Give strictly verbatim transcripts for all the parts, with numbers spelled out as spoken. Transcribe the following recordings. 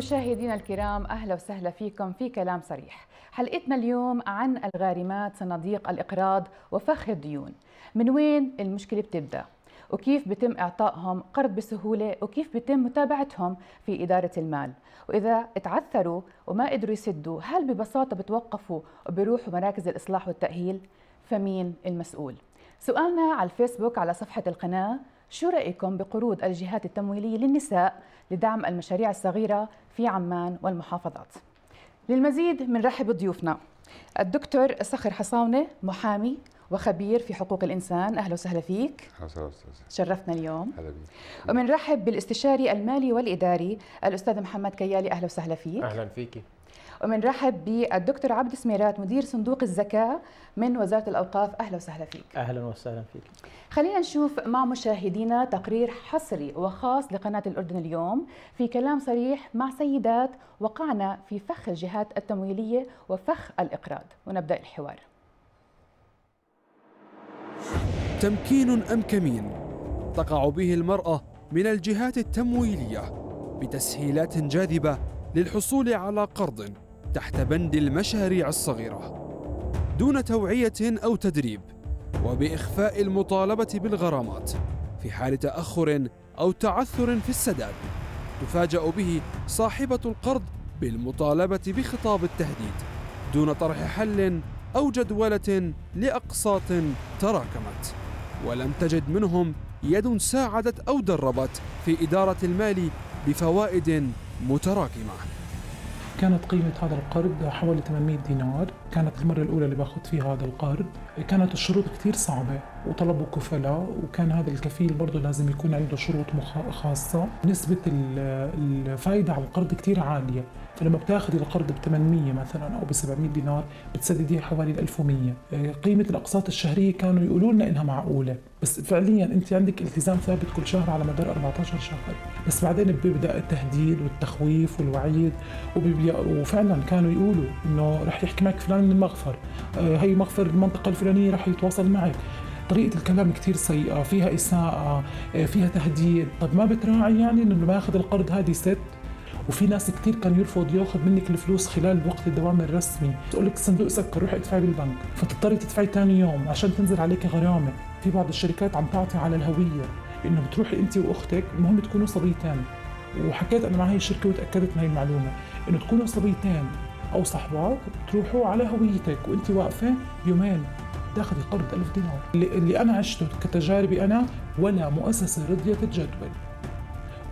مشاهدينا الكرام، أهلا وسهلا فيكم في كلام صريح. حلقتنا اليوم عن الغارمات، صناديق الإقراض وفخ الديون. من وين المشكلة بتبدأ؟ وكيف بتم إعطائهم قرض بسهولة؟ وكيف بتم متابعتهم في إدارة المال؟ وإذا اتعثروا وما قدروا يسدوا، هل ببساطة بتوقفوا وبيروحوا مراكز الإصلاح والتأهيل؟ فمين المسؤول؟ سؤالنا على الفيسبوك على صفحة القناة: شو رأيكم بقروض الجهات التمويلية للنساء لدعم المشاريع الصغيرة في عمان والمحافظات؟ للمزيد منرحب بضيوفنا الدكتور صخر الخصاونة، محامي وخبير في حقوق الإنسان. أهلا وسهلا فيك. أهلا وسهلا أستاذ، شرفتنا اليوم. أهلا بيك. ومنرحب بالاستشاري المالي والإداري الأستاذ محمد كيالي. أهلا وسهلا فيك. أهلا فيكي. ومنرحب بالدكتور عبد السميرات، مدير صندوق الزكاة من وزارة الأوقاف. أهلا وسهلا فيك. أهلا وسهلا فيك. خلينا نشوف مع مشاهدينا تقرير حصري وخاص لقناة الأردن اليوم في كلام صريح مع سيدات وقعنا في فخ الجهات التمويلية وفخ الإقراض، ونبدأ الحوار. تمكين أم كمين تقع به المرأة من الجهات التمويلية بتسهيلات جاذبة للحصول على قرض تحت بند المشاريع الصغيرة دون توعية أو تدريب، وبإخفاء المطالبة بالغرامات في حال تأخر أو تعثر في السداد. تفاجأ به صاحبة القرض بالمطالبة بخطاب التهديد دون طرح حل أو جدولة لأقساط تراكمت، ولم تجد منهم يد ساعدت أو دربت في إدارة المال بفوائد متراكمة. كانت قيمة هذا القرض حوالي ثمانمئة دينار، كانت المرة الأولى اللي باخذ فيها هذا القرض، كانت الشروط كثير صعبة وطلبوا كفلاء، وكان هذا الكفيل برضه لازم يكون عنده شروط خاصة. نسبة الفائدة على القرض كثير عالية، فلما بتاخذي القرض ب ثمانمئة مثلا أو ب سبعمئة دينار بتسدديه حوالي ألف ومئة. قيمة الأقساط الشهرية كانوا يقولوا لنا إنها معقولة، بس فعليا أنت عندك التزام ثابت كل شهر على مدار أربعة عشر شهر، بس بعدين بيبدأ التهديد والتخويف والوعيد، وفعلا كانوا يقولوا إنه رح يحكي معك فلان من المغفر، هي مغفر المنطقة الفلانية رح يتواصل معك. طريقة الكلام كثير سيئة، فيها إساءة، فيها تهديد. طب ما بتراعي يعني إنه باخذ القرض هذه ست. وفي ناس كثير كان يرفض ياخذ منك الفلوس خلال وقت الدوام الرسمي، تقول لك الصندوق سكر روحي ادفعي بالبنك، فتضطري تدفعي ثاني يوم عشان تنزل عليك غرامه. في بعض الشركات عم تعطي على الهويه انه بتروحي انت واختك، المهم تكونوا صبيتين، وحكيت انا مع هي الشركه وتاكدت من هي المعلومه، انه تكونوا صبيتين او صحبات تروحوا على هويتك وانت واقفه يومين تاخذي قرض ألف دينار. اللي انا عشته كتجاربي انا، ولا مؤسسه رضيت تجدول،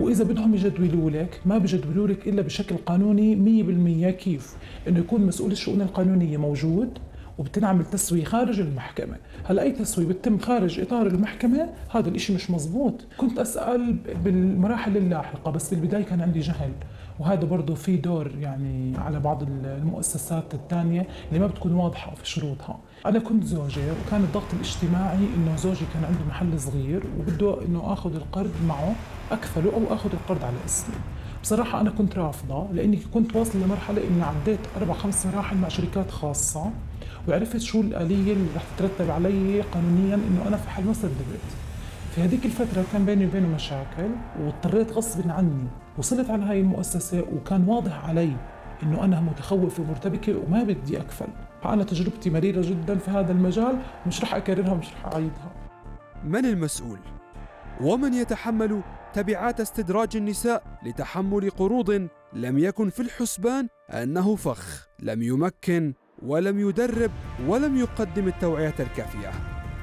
وإذا بدهم يجدولوا لك ما بيجدولوا لك إلا بشكل قانوني مئة بالمئة. كيف؟ إنه يكون مسؤول الشؤون القانونية موجود، وبتنعمل تسوية خارج المحكمة. هلا أي تسوية بتتم خارج إطار المحكمة هذا الإشي مش مزبوط. كنت أسأل بالمراحل اللاحقة، بس بالبداية كان عندي جهل، وهذا برضه في دور يعني على بعض المؤسسات الثانية اللي ما بتكون واضحة في شروطها. أنا كنت زوجة، وكان الضغط الاجتماعي إنه زوجي كان عنده محل صغير وبده إنه آخذ القرض معه، أكفله أو آخذ القرض على اسمي. بصراحة أنا كنت رافضة، لأني كنت واصل لمرحلة إني عديت أربع خمس مراحل مع شركات خاصة، وعرفت شو الآلية اللي رح تترتب علي قانونياً إنه أنا في حال ما صدقت. في هذيك الفترة كان بيني وبينه مشاكل، واضطريت غصب عني. وصلت على هاي المؤسسة وكان واضح علي إنه أنا متخوفة ومرتبكة وما بدي أكفل. فأنا تجربتي مريرة جداً في هذا المجال، ومش رح أكررها ومش رح أعيدها. من المسؤول؟ ومن يتحمل تبعات استدراج النساء لتحمل قروض لم يكن في الحسبان أنه فخ، لم يمكن ولم يدرب ولم يقدم التوعية الكافية؟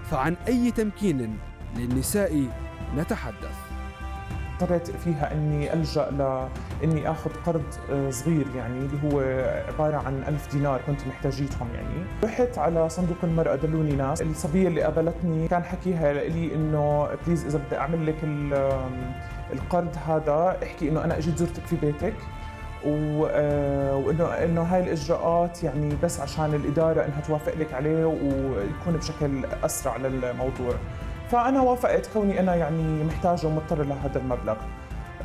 فعن أي تمكين للنساء نتحدث؟ اضطريت فيها اني الجا لاني اخذ قرض صغير، يعني اللي هو عباره عن ألف دينار كنت محتاجيتهم. يعني رحت على صندوق المراه، دلوني ناس. الصبيه اللي قابلتني كان حكيها لي انه بليز اذا بدي اعمل لك القرض هذا احكي انه انا اجيت زرتك في بيتك، وانه انه هاي الاجراءات يعني بس عشان الاداره انها توافق لك عليه ويكون بشكل اسرع للموضوع. فأنا وافقت كوني أنا يعني محتاجة ومضطرة لهذا المبلغ.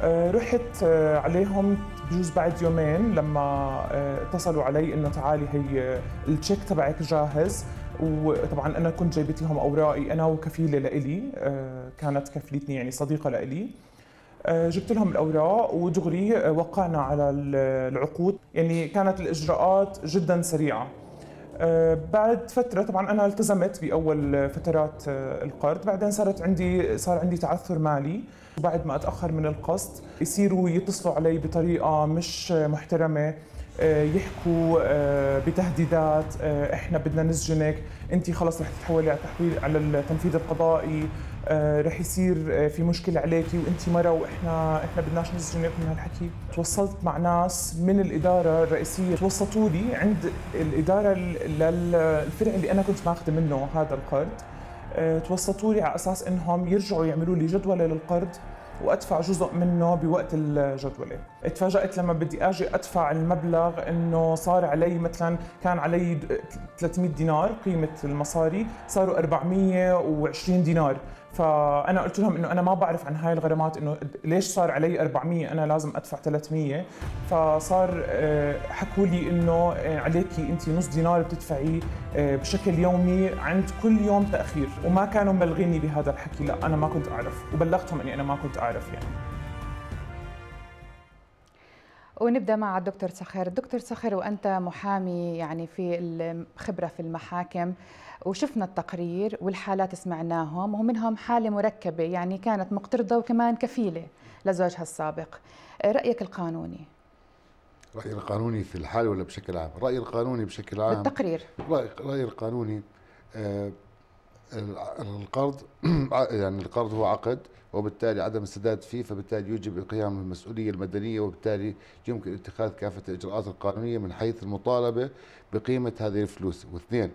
أه رحت أه عليهم بجوز بعد يومين لما أه اتصلوا علي إنه تعالي هي التشيك تبعك جاهز. وطبعاً أنا كنت جايبت لهم أوراقي أنا وكفيلة لإلي، أه كانت كفيلتني يعني صديقة لإلي. جبت لهم الأوراق ودغري وقعنا على العقود، يعني كانت الإجراءات جدا سريعة. بعد فترة طبعا أنا التزمت بأول فترات القرض، بعدين صارت عندي صار عندي تعثر مالي، وبعد ما أتأخر من القسط يصيروا يتصلوا علي بطريقة مش محترمة، يحكوا بتهديدات، احنا بدنا نسجنك، انت خلص رح تتحولي على التحويل على التنفيذ القضائي، رح يصير في مشكله عليكي وانت مرة، واحنا احنا بدناش نسجنك من هالحكي. توصلت مع ناس من الاداره الرئيسيه، توسطوا لي عند الاداره للفرع اللي انا كنت ماخذه منه هذا القرض، توسطوا لي على اساس انهم يرجعوا يعملوا لي جدوله للقرض وأدفع جزء منه بوقت الجدولة. اتفاجأت لما بدي أجي أدفع المبلغ إنه صار علي مثلاً، كان علي ثلاثمئة دينار قيمة المصاري، صاروا أربعمئة وعشرين دينار. فأنا قلت لهم إنه أنا ما بعرف عن هاي الغرامات، إنه ليش صار علي أربعمئة، أنا لازم أدفع ثلاثمئة. فصار حكوا لي إنه عليكي أنت نص دينار بتدفعيه بشكل يومي عند كل يوم تأخير، وما كانوا مبلغيني بهذا الحكي، لا أنا ما كنت أعرف، وبلغتهم إني أنا ما كنت أعرف يعني. ونبدأ مع الدكتور صخر. الدكتور صخر، وأنت محامي يعني في الخبرة في المحاكم، وشفنا التقرير والحالات سمعناهم، ومنهم حالة مركبة يعني كانت مقترضة وكمان كفيلة لزوجها السابق. رأيك القانوني؟ رأيي القانوني في الحالة ولا بشكل عام؟ رأيي القانوني بشكل عام بالتقرير. رأيي القانوني آه القرض يعني القرض هو عقد، وبالتالي عدم السداد فيه فبالتالي يجب القيام بالمسؤولية المدنية، وبالتالي يمكن اتخاذ كافة الإجراءات القانونية من حيث المطالبة بقيمة هذه الفلوس. واثنين،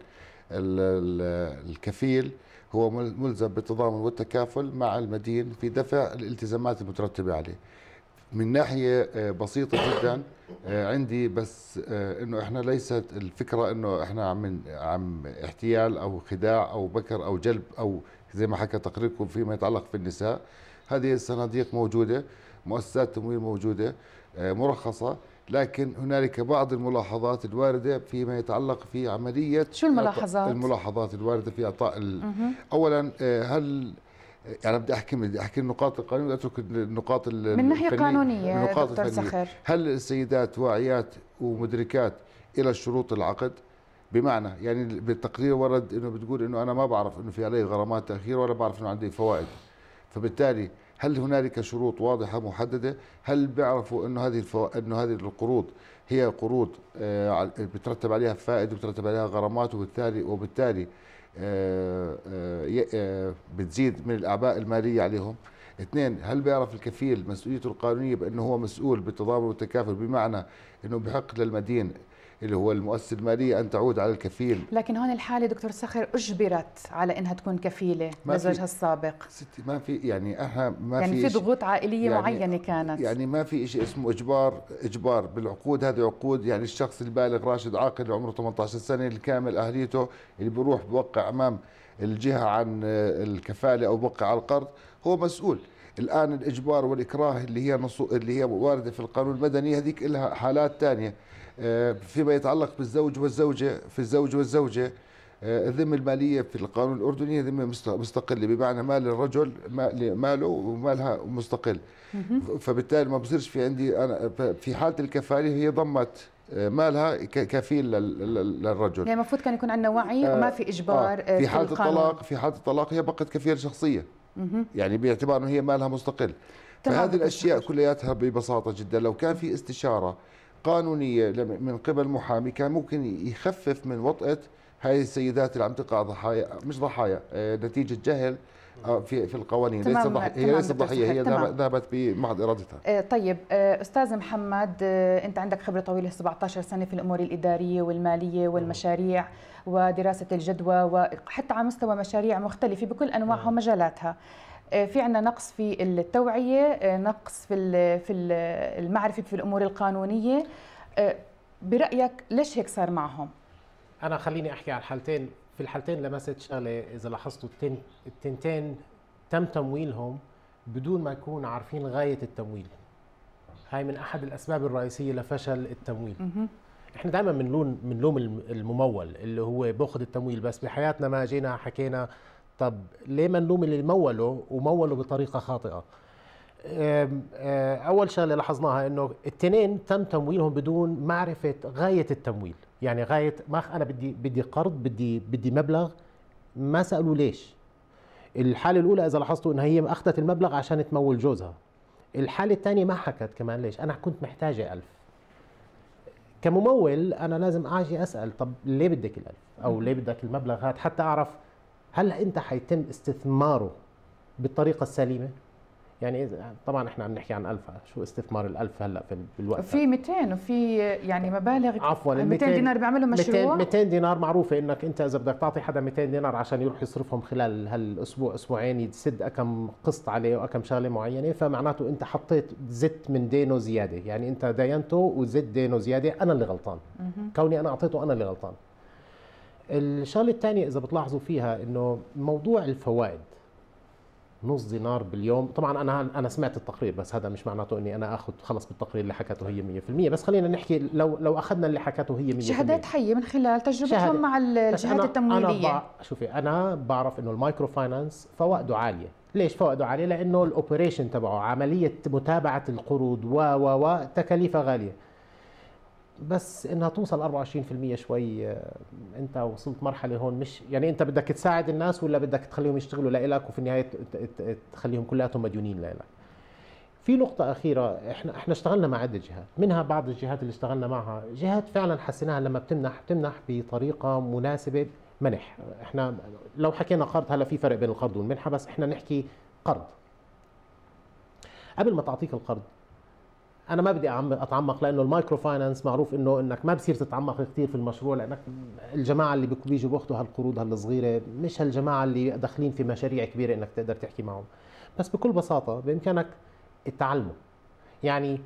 الكفيل هو ملزم بالتضامن والتكافل مع المدين في دفع الالتزامات المترتبة عليه. من ناحية بسيطة جدا عندي، بس انه احنا ليست الفكرة انه احنا عم عم احتيال او خداع او بكر او جلب او زي ما حكى تقريركم فيما يتعلق في النساء. هذه الصناديق موجودة، مؤسسات تمويل موجودة مرخصة، لكن هنالك بعض الملاحظات الواردة فيما يتعلق في عملية. شو الملاحظات؟ الملاحظات الواردة في اعطاء ال... اولا هل يعني بدي احكي بدي احكي النقاط القانونيه واترك النقاط الفنيه. من ناحيه قانونيه دكتور صخر، هل السيدات واعيات ومدركات الى شروط العقد؟ بمعنى يعني بالتقرير ورد انه بتقول انه انا ما بعرف انه في علي غرامات تاخير، ولا بعرف انه عندي فوائد، فبالتالي هل هنالك شروط واضحه محدده؟ هل بيعرفوا انه هذه الفو... انه هذه القروض هي قروض آه بترتب عليها فائد وبترتب عليها غرامات، وبالتالي وبالتالي بتزيد من الأعباء المالية عليهم. اثنين، هل بيعرف الكفيل مسؤوليته القانونية بأنه هو مسؤول بالتضامن والتكافل، بمعنى أنه بحق للمدين اللي هو المؤسسة المالية أن تعود على الكفيل. لكن هون الحالة دكتور صخر أجبرت على أنها تكون كفيلة لزوجها السابق. ستي ما في يعني احنا ما يعني في يعني في ضغوط عائلية يعني معينة كانت. يعني ما في شيء اسمه إجبار إجبار بالعقود، هذه عقود يعني الشخص البالغ راشد عاقل عمره ثمانية عشر سنة الكامل أهليته، اللي بيروح بوقع أمام الجهة عن الكفالة أو بوقع على القرض هو مسؤول. الآن الإجبار والإكراه اللي هي نصو اللي هي واردة في القانون المدني هذيك لها حالات ثانية. فيما يتعلق بالزوج والزوجة في الزوج والزوجة الذمة المالية في القانون الأردني ذمة مستقلة، بمعنى مال الرجل ماله ومالها مستقل. فبالتالي ما بصيرش في عندي أنا في حالة الكفالة هي ضمت مالها كفيل للرجل. يعني المفروض كان يكون عندنا وعي وما في إجبار. آه في حالة الطلاق في حالة الطلاق هي بقت كفيل شخصية، يعني باعتبار أنه هي مالها مستقل. فهذه الأشياء كلياتها ببساطة جدا لو كان في استشارة قانونية من قبل محامي كان ممكن يخفف من وطئة هاي السيدات اللي عم تقع ضحايا، مش ضحايا، نتيجة جهل في في القوانين. ليس ضحية، هي ليست ضحية، هي ذهبت بمحض إرادتها. طيب أستاذ محمد، أنت عندك خبرة طويلة سبعة عشر سنة في الأمور الإدارية والمالية والمشاريع ودراسة الجدوى، وحتى على مستوى مشاريع مختلفة بكل أنواعها ومجالاتها. في عندنا نقص في التوعية، نقص في في المعرفة في الأمور القانونية. برأيك ليش هيك صار معهم؟ أنا خليني أحكي على الحالتين. في الحالتين لمست شغلة، إذا لاحظتوا التنتين تم تمويلهم بدون ما يكون عارفين غاية التمويل. هاي من أحد الأسباب الرئيسية لفشل التمويل. إحنا دائما بنلوم بنلوم الممول اللي هو بأخذ التمويل، بس بحياتنا ما جينا حكينا طب ليه ما نلوم اللي موله وموله بطريقه خاطئه؟ أول شغلة لاحظناها أنه التنين تم تمويلهم بدون معرفة غاية التمويل، يعني غاية ماخ أنا بدي بدي قرض، بدي بدي مبلغ، ما سألوا ليش. الحالة الأولى إذا لاحظتوا أنها هي أخذت المبلغ عشان تمول جوزها. الحالة الثانية ما حكت كمان ليش، أنا كنت محتاجة ألف. كممول أنا لازم أجي أسأل طب ليه بدك الألف أو ليه بدك المبلغ هذا، حتى أعرف هل أنت حيتم استثماره بالطريقة السليمة؟ يعني طبعا احنا عم نحكي عن ألف، شو استثمار الألف هلا في الوقت في مئتين وفي يعني مبالغ، عفوا مئتين دينار بيعملوا مشروع، مئتين دينار معروفه انك انت اذا بدك تعطي حدا مئتين دينار عشان يروح يصرفهم خلال هالاسبوع اسبوعين يسد كم قسط عليه وكم شغله معينه، فمعناته انت حطيت زدت من دينه زياده، يعني انت داينته وزدت دينه زياده، انا اللي غلطان كوني انا اعطيته، انا اللي غلطان. الشغله الثانيه اذا بتلاحظوا فيها انه موضوع الفوائد، نص دينار باليوم، طبعا انا انا سمعت التقرير بس هذا مش معناته اني انا اخذ خلص بالتقرير اللي حكته هي مية بالمية، بس خلينا نحكي لو لو اخذنا اللي حكته هي مية بالمية شهادات حيه من خلال تجربتهم مع الجهات التمويليه. انا شوفي انا بعرف انه المايكرو فاينانس فوائده عاليه، ليش فوائده عاليه؟ لانه الاوبريشن تبعه عمليه متابعه القروض و و و تكاليفها غاليه، بس انها توصل أربعة وعشرين بالمية شوي انت وصلت مرحله هون، مش يعني انت بدك تساعد الناس ولا بدك تخليهم يشتغلوا لإلك وفي النهايه تخليهم كلياتهم مديونين لإلك. في نقطه اخيره، احنا احنا اشتغلنا مع عده جهات، منها بعض الجهات اللي اشتغلنا معها جهات فعلا حسيناها لما بتمنح بتمنح بطريقه مناسبه منح، احنا لو حكينا قرض هلا في فرق بين القرض والمنحه، بس احنا نحكي قرض. قبل ما تعطيك القرض أنا ما بدي أتعمق، لأنه المايكرو فاينانس معروف إنه إنك ما بصير تتعمق كثير في المشروع، لأنك الجماعة اللي بيجوا بياخذوا هالقروض هالصغيرة مش هالجماعة اللي داخلين في مشاريع كبيرة إنك تقدر تحكي معهم، بس بكل بساطة بإمكانك التعلم. يعني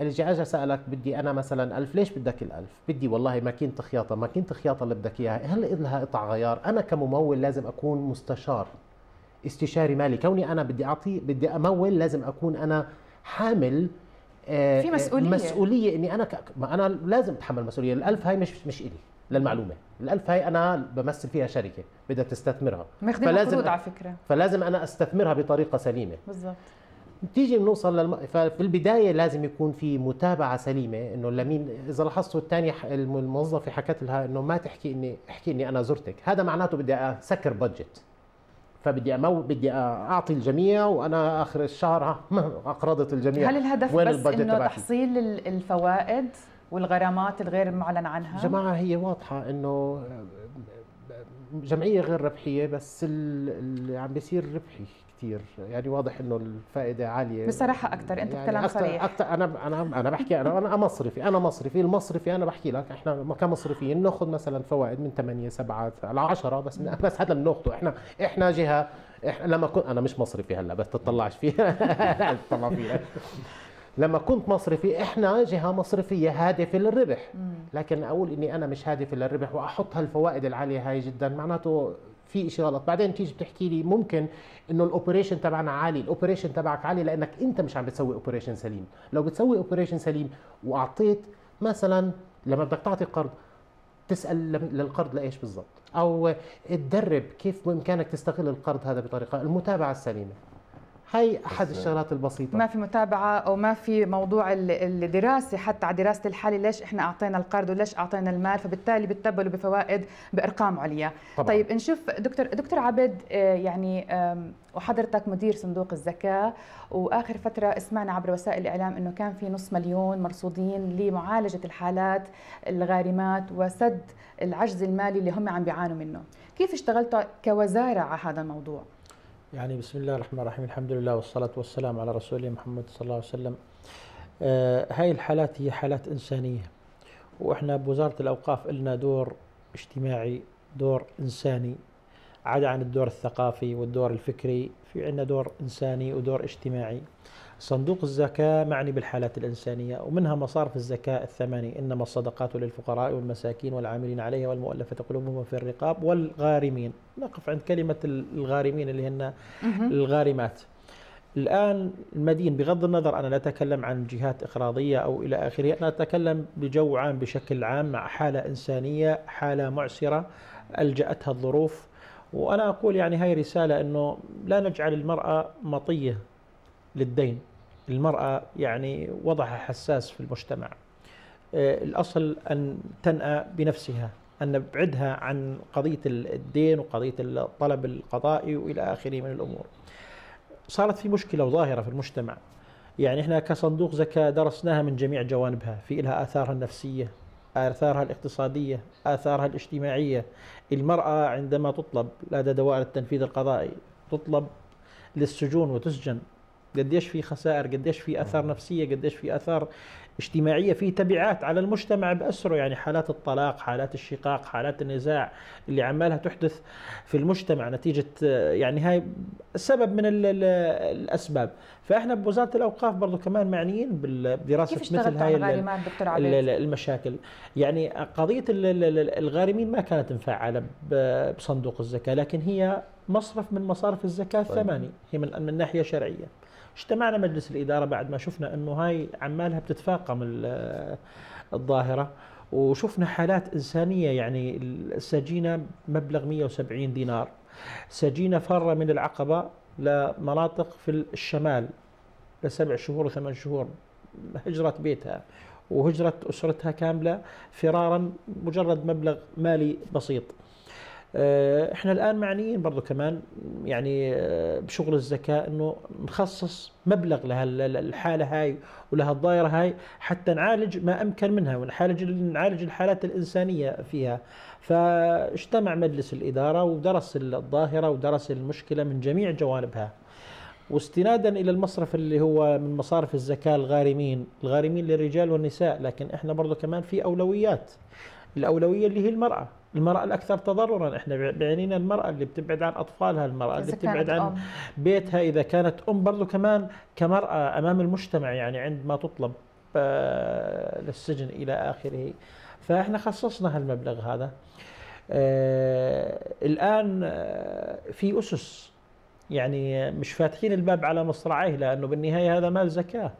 اللي أجا سألك بدي أنا مثلا ألف، ليش بدك الألف؟ بدي والله ماكينة خياطة، ماكينة خياطة اللي بدك إياها هل لها قطع غيار؟ أنا كممول لازم أكون مستشار استشاري مالي، كوني أنا بدي أعطي بدي أمول لازم أكون أنا حامل في مسؤولية مسؤولية اني انا ك... انا لازم اتحمل مسؤولية، الألف هاي مش مش الي للمعلومة، الألف هاي انا بمثل فيها شركة بدها تستثمرها، فلازم أ... على فكرة فلازم انا استثمرها بطريقة سليمة. بالضبط. بتيجي بنوصل للم... ففي البداية لازم يكون في متابعة سليمة، انه لمين اذا لاحظتوا الثانية الموظفة حكت لها انه ما تحكي اني احكي اني انا زرتك، هذا معناته بدي اسكر بادجت، فبدي أمو... بدي اعطي الجميع وانا اخر الشهر اقرضت الجميع. هل الهدف بس انه تحصيل الفوائد والغرامات الغير معلن عنها؟ جماعه هي واضحه انه جمعيه غير ربحيه، بس اللي عم بيصير ربحي كثير، يعني واضح انه الفائده عاليه بصراحه اكثر. انت بكلام يعني صريح أكتر. انا انا انا بحكي انا انا مصرفي انا مصرفي المصرفي انا بحكي لك احنا كمصرفيين ناخذ مثلا فوائد من ثمانية سبعة على عشرة، بس بس هذا بناخذه احنا احنا جهه احنا لما كنت انا مش مصرفي هلا بس تطلعش فيها تطلع فيها لما كنت مصرفي احنا جهه مصرفيه هادفه للربح، لكن اقول اني انا مش هادفه للربح واحط هالفوائد العاليه هاي جدا معناته في شيء غلط. بعدين تيجي بتحكي لي ممكن انه الاوبريشن تبعنا عالي، الاوبريشن تبعك عالي لانك انت مش عم بتسوي اوبريشن سليم، لو بتسوي اوبريشن سليم واعطيت مثلا لما بدك تعطي قرض تسال للقرض لايش بالضبط، او تدرب كيف بامكانك تستغل القرض هذا بطريقه، المتابعه السليمه. هي احد الشغلات البسيطه. ما في متابعه او ما في موضوع الدراسه حتى على دراسه الحاله، ليش احنا اعطينا القرض وليش اعطينا المال، فبالتالي بتتبلوا بفوائد بارقام عليا. طيب نشوف دكتور دكتور عبد، يعني وحضرتك مدير صندوق الزكاه، واخر فتره سمعنا عبر وسائل الاعلام انه كان في نص مليون مرصودين لمعالجه الحالات الغارمات وسد العجز المالي اللي هم عم بيعانوا منه، كيف اشتغلتوا كوزاره على هذا الموضوع؟ يعني بسم الله الرحمن الرحيم، الحمد لله والصلاة والسلام على رسوله محمد صلى الله عليه وسلم. آه هاي الحالات هي حالات إنسانية، وإحنا بوزارة الأوقاف لنا دور اجتماعي، دور إنساني، عدا عن الدور الثقافي والدور الفكري، في عندنا دور إنساني ودور اجتماعي. صندوق الزكاة معني بالحالات الإنسانية، ومنها مصارف الزكاة الثماني، إنما الصدقات للفقراء والمساكين والعاملين عليها والمؤلفة قلوبهم في الرقاب والغارمين. نقف عند كلمة الغارمين اللي هن الغارمات. الآن المدين بغض النظر، أنا لا أتكلم عن جهات إقراضية أو إلى آخره، أنا أتكلم بجو عام بشكل عام مع حالة إنسانية، حالة معسرة ألجأتها الظروف. وأنا أقول يعني هاي رسالة، أنه لا نجعل المرأة مطية للدين، المرأة يعني وضعها حساس في المجتمع. الأصل أن تنأى بنفسها، أن نبعدها عن قضية الدين وقضية الطلب القضائي وإلى آخره من الأمور. صارت في مشكلة وظاهرة في المجتمع، يعني إحنا كصندوق زكاة درسناها من جميع جوانبها، في لها آثارها النفسية، آثارها الاقتصادية، آثارها الاجتماعية. المرأة عندما تطلب لدى دوائر التنفيذ القضائي تطلب للسجون وتسجن، قديش في خسائر، قديش في آثار نفسية، قديش في آثار اجتماعية، في تبعات على المجتمع بأسره، يعني حالات الطلاق، حالات الشقاق، حالات النزاع اللي عمالها تحدث في المجتمع نتيجة، يعني هاي سبب من الأسباب. فإحنا بوزارة الأوقاف برضو كمان معنيين بدراسة مثل هاي المشاكل. يعني قضية الغارمين ما كانت مفعلة بصندوق الزكاة، لكن هي مصرف من مصارف الزكاة الثماني، هي من من ناحية شرعية. اجتمعنا مجلس الإدارة بعد ما شفنا أنه هاي عمالها بتتفاقم الظاهرة، وشفنا حالات إنسانية، يعني السجينة مبلغ مئة وسبعين دينار، سجينة فرة من العقبة لمناطق في الشمال لسبع شهور وثمان شهور، هجرت بيتها وهجرت أسرتها كاملة فرارا مجرد مبلغ مالي بسيط. احنا الان معنيين برضو كمان يعني بشغل الزكاة، انه نخصص مبلغ لهالحالة هاي ولهالدائرة هاي حتى نعالج ما امكن منها ونعالج نعالج الحالات الانسانية فيها. فاجتمع مجلس الإدارة ودرس الظاهرة ودرس المشكلة من جميع جوانبها، واستنادا الى المصرف اللي هو من مصارف الزكاة الغارمين، الغارمين للرجال والنساء، لكن احنا برضو كمان في اولويات، الاولوية اللي هي المرأة، المرأة الأكثر تضرراً. إحنا بعنينا المرأة اللي بتبعد عن أطفالها، المرأة اللي بتبعد عن بيتها، إذا كانت أم برضو كمان كمرأة أمام المجتمع، يعني عندما تطلب للسجن إلى آخره. فإحنا خصصنا هالمبلغ هذا. الآن في أسس، يعني مش فاتحين الباب على مصراعيه، لأنه بالنهاية هذا مال زكاة.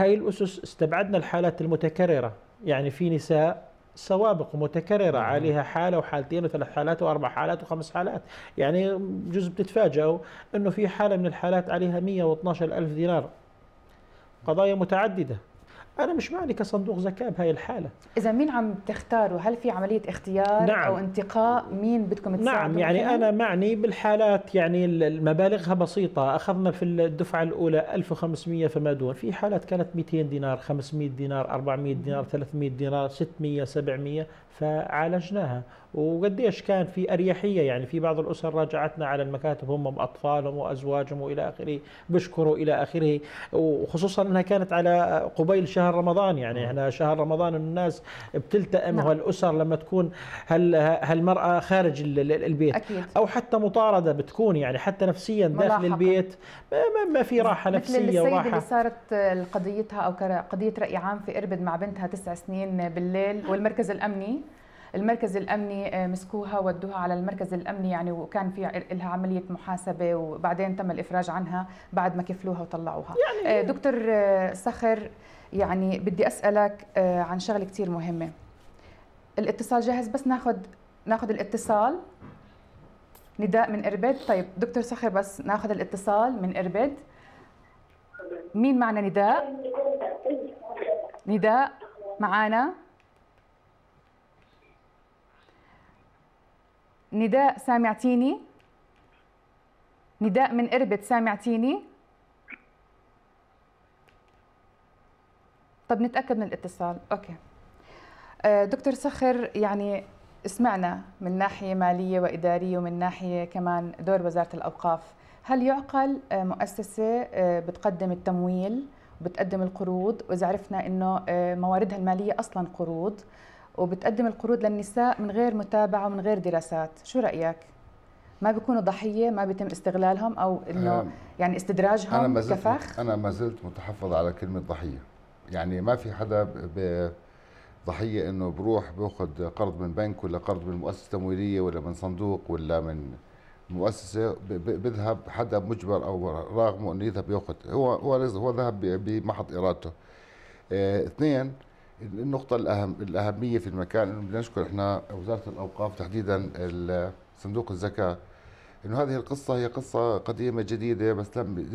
هاي الأسس استبعدنا الحالات المتكررة، يعني في نساء سوابق متكررة عليها حالة وحالتين وثلاث حالات وأربع حالات وخمس حالات، يعني بجوز بتتفاجئوا أنه في حالة من الحالات عليها مئة واثني عشر ألف دينار، قضايا متعددة. أنا مش معني كصندوق زكاة بهاي الحالة. إذا مين عم تختاروا؟ هل في عملية اختيار؟ نعم. أو انتقاء مين بدكم تساعدوا؟ نعم، يعني ممكن؟ أنا معني بالحالات، يعني المبالغها بسيطة. أخذنا في الدفعة الأولى ألف وخمسمئة فما دون، في حالات كانت مئتين دينار، خمسمئة دينار، أربعمئة دينار، ثلاثمئة دينار، ستمئة، سبعمئة، فعالجناها. وقديش كان في أريحية، يعني في بعض الأسر راجعتنا على المكاتب هم بأطفالهم وأزواجهم وإلى آخره، بشكروا إلى آخره، وخصوصا أنها كانت على قبيل شهر رمضان، يعني احنا شهر رمضان الناس بتلتئم. نعم. هالأسر لما تكون هال هالمرأة خارج البيت أكيد. أو حتى مطاردة بتكون، يعني حتى نفسيا ملاحقة. داخل البيت ما, ما في راحة نفسية وراحة. مثل السيدة اللي صارت قضيتها أو قضية رأي عام في إربد مع بنتها تسع سنين بالليل، والمركز الأمني المركز الأمني مسكوها ودوها على المركز الأمني، يعني وكان في لها عملية محاسبة وبعدين تم الإفراج عنها بعد ما كفلوها وطلعوها. يعني دكتور صخر، يعني بدي أسألك عن شغلة كتير مهمة. الاتصال جاهز، بس ناخذ ناخذ الاتصال، نداء من إربد. طيب دكتور صخر، بس ناخذ الاتصال من إربد. مين معنا؟ نداء. نداء معنا؟ نداء سامعتيني؟ نداء من إربد سامعتيني؟ طب نتأكد من الاتصال. أوكي دكتور صخر، يعني اسمعنا من ناحية مالية وإدارية ومن ناحية كمان دور وزارة الأوقاف. هل يعقل مؤسسة بتقدم التمويل وبتقدم القروض، وإذا عرفنا أنه مواردها المالية أصلا قروض، وبتقدم القروض للنساء من غير متابعة ومن غير دراسات، شو رأيك؟ ما بيكونوا ضحية؟ ما بيتم استغلالهم أو إنه يعني استدراجهم؟ أنا كفخ؟ أنا ما زلت متحفظ على كلمة ضحية، يعني ما في حدا ضحية إنه بروح بأخذ قرض من بنك ولا قرض من مؤسسة تمويلية ولا من صندوق ولا من مؤسسة، بذهب حدا مجبر أو راغمه إنه يذهب يأخذ، هو هو هو ذهب بمحض إرادته. اه اثنين، النقطة الأهم الأهمية في المكان إنه بدنا نشكر إحنا وزارة الأوقاف تحديداً صندوق الزكاة انه هذه القصه هي قصه قديمه جديده، بس لم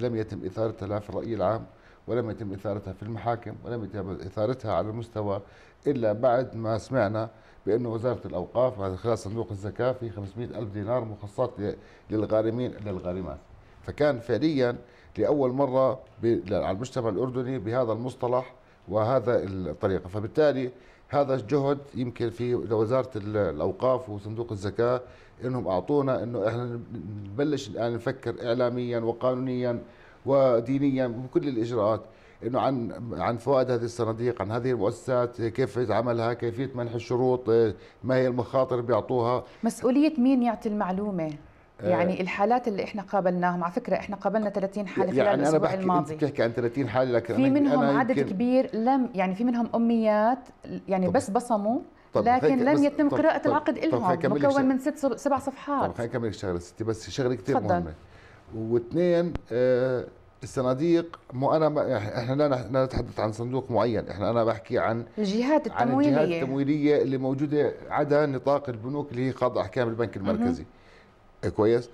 لم يتم اثارتها لا في الراي العام، ولم يتم اثارتها في المحاكم، ولم يتم اثارتها على المستوى الا بعد ما سمعنا بانه وزاره الاوقاف بعد خلاص صندوق الزكاه في خمسمئة ألف دينار مخصصات للغارمين للغارمات. فكان فعليا لاول مره على المجتمع الاردني بهذا المصطلح وهذا الطريقه، فبالتالي هذا الجهد يمكن في وزاره الاوقاف وصندوق الزكاه انهم اعطونا انه احنا نبلش الان نفكر اعلاميا وقانونيا ودينيا بكل الاجراءات انه عن عن فوائد هذه الصناديق، عن هذه المؤسسات، كيف عملها، كيفيه منح الشروط، ما هي المخاطر اللي بيعطوها. مسؤوليه مين يعطي المعلومه؟ يعني الحالات اللي احنا قابلناهم، على فكره احنا قابلنا ثلاثين حاله خلال يعني الاسبوع الماضي. انت بتحكي عن ثلاثين حاله، لكن في منهم أنا عدد كبير لم يعني في منهم اميات يعني طبعا. بس بصموا طب لكن لم يتم طب قراءه طب العقد لهم، مكون من ست سبع صفحات. طب خلينا نكمل الشغله ستي، بس شغله كثير مهمه. واثنين آه الصناديق، مو انا ما احنا لا نتحدث عن صندوق معين، احنا انا بحكي عن الجهات التمويليه عن الجهات التمويليه اللي موجوده عدا نطاق البنوك اللي هي خاضعه احكام البنك المركزي. كويس،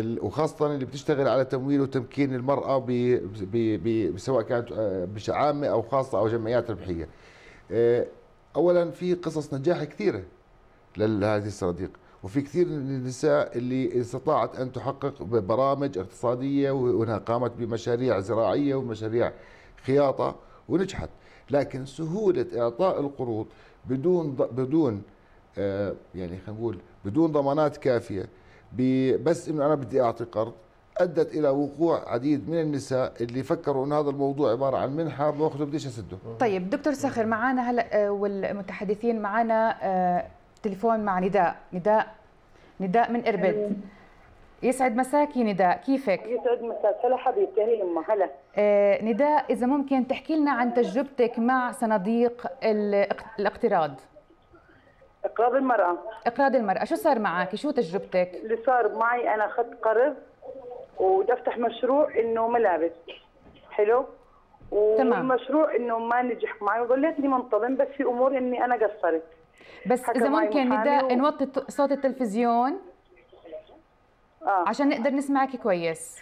وخاصة اللي بتشتغل على تمويل وتمكين المرأة ب ب سواء كانت عامة أو خاصة أو جمعيات ربحية. أولا في قصص نجاح كثيرة لهذه الصناديق، وفي كثير من النساء اللي استطاعت أن تحقق برامج اقتصادية وأنها قامت بمشاريع زراعية ومشاريع خياطة ونجحت، لكن سهولة إعطاء القروض بدون بدون يعني خلينا نقول بدون ضمانات كافية، بس انه انا بدي اعطي قرض، ادت الى وقوع عديد من النساء اللي فكروا ان هذا الموضوع عباره عن منحه باخذه بديش اسده. طيب دكتور صخر، معنا هلا والمتحدثين معنا تليفون مع نداء، نداء نداء من اربد. يسعد مساك يا نداء، كيفك؟ يسعد مساك، هلا حبيبتي، هلا يما، هلا. نداء، اذا ممكن تحكي لنا عن تجربتك مع صناديق الاقتراض. اقراض المرأة اقراض المرأة، شو صار معك؟ شو تجربتك؟ اللي صار معي أنا أخذت قرض وبدي أفتح مشروع إنه ملابس، حلو؟ والمشروع إنه ما نجح معي وظليتني منتظم، بس في أمور إني أنا قصرت. بس إذا ممكن نداء و... نوطي صوت التلفزيون آه. عشان نقدر نسمعك كويس.